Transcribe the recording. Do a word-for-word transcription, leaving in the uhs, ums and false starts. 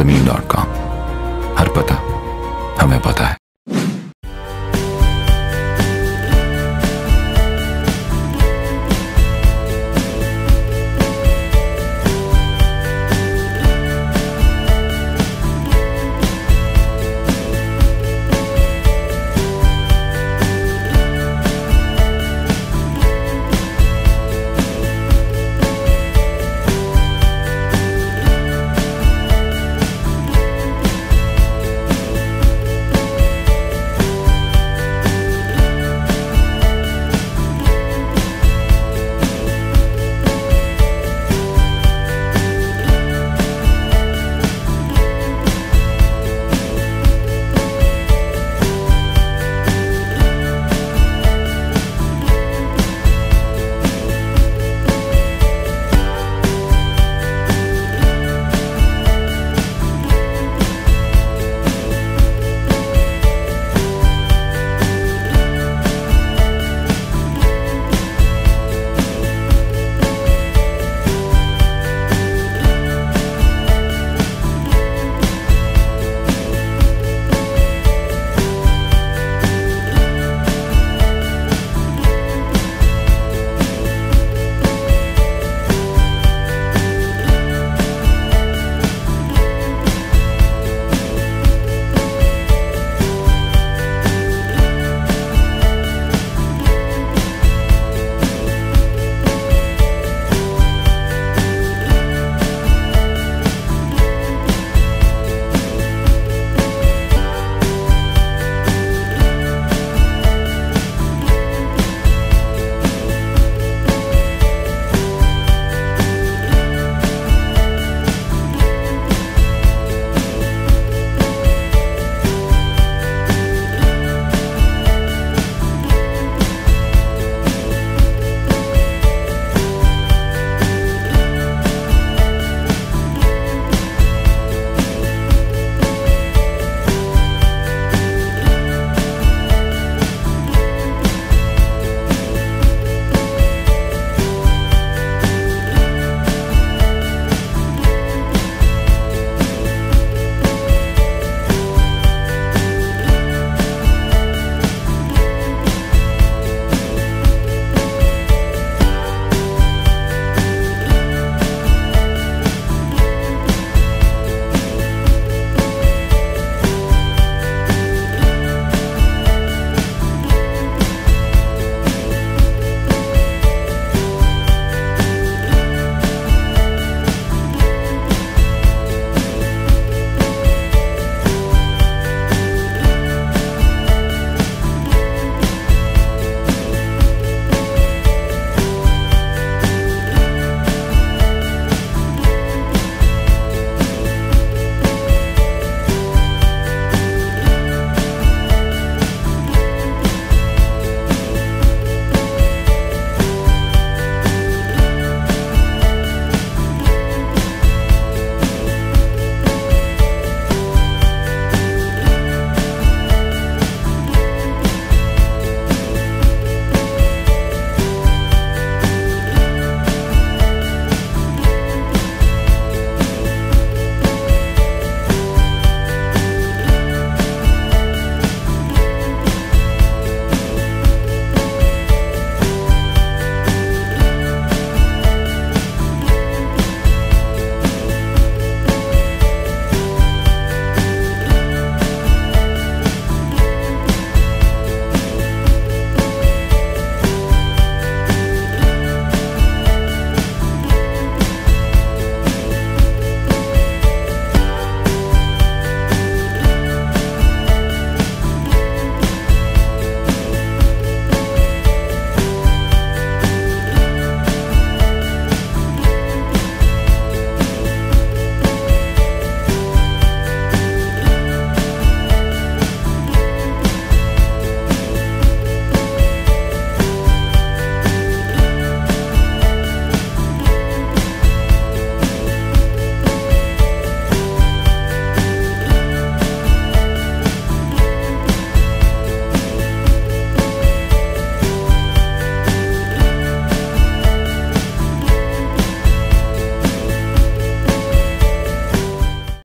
ज़मीन dot com. हर पता हमें पता है।